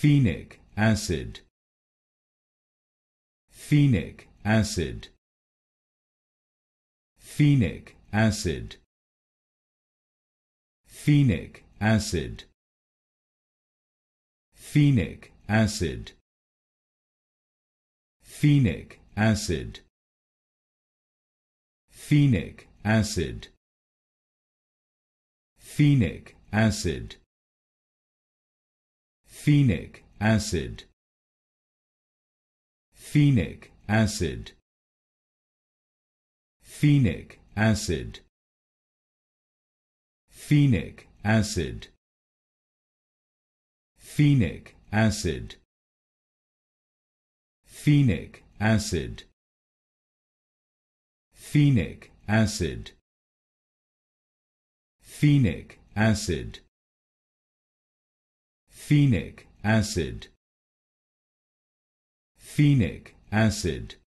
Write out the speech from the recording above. Phenic acid. Phenic acid. Phenic acid. Phenic acid. Phenic acid. Phenic acid. Phenic acid. Phenic acid. Phenic acid. Phenic acid. Phenic acid. Phenic acid. Phenic acid. Phenic acid. Phenic acid. Phenic acid. Phenic acid. Phenic acid.